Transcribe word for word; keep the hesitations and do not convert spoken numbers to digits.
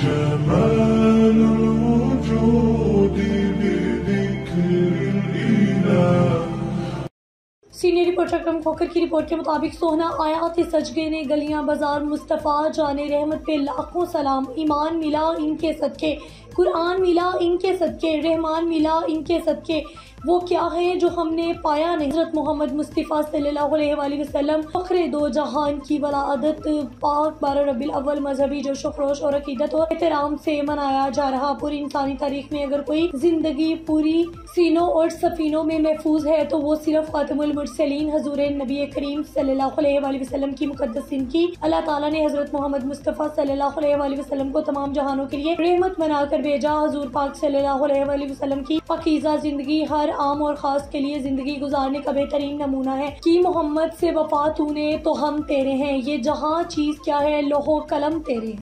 جمال الوجود بذكر الإله। Senior reporter Akram Khokhar की report के मुताबिक सोहना आयात सजगे ने गलियां बाजार मुस्तफ़ा जाने रहमत पे लाखों सलाम। ईमान मिला इनके सदके, कुरान मिला इनके सदके, रहमान मिला इनके सदके। वो क्या है जो हमने पाया नहीं। हज़रत मोहम्मद मुस्तफ़ा सल्लल्लाहु अलैहि वसल्लम फ़ख्रे दो जहान की वलादत पाक बारह रबीउल अव्वल मजहबी जोशो खरोश और अक़ीदत और एहतराम से मनाया जा रहा। पूरी इंसानी तारीख में अगर कोई जिंदगी पूरी सीनों और सफीनों में महफूज है तो वो सिर्फ ख़ातमुल मुरसलीन हजूर नबी करीम सल्लल्लाहु अलैहि वसल्लम की मुक़द्दस जिंदगी। अल्लाह ताला ने हज़रत मोहम्मद मुस्तफ़ा सल्लल्लाहु अलैहि वसल्लम को तमाम जहानों के लिए रहमत बनाकर भेजा। हजूर पाक सल्लल्लाहु अलैहि वसल्लम की पाकीज़ा जिंदगी हर आम और खास के लिए जिंदगी गुजारने का बेहतरीन नमूना है कि मोहम्मद से वफा तूने तो हम तेरे हैं, ये जहाँ चीज क्या है, लोहो कलम तेरे।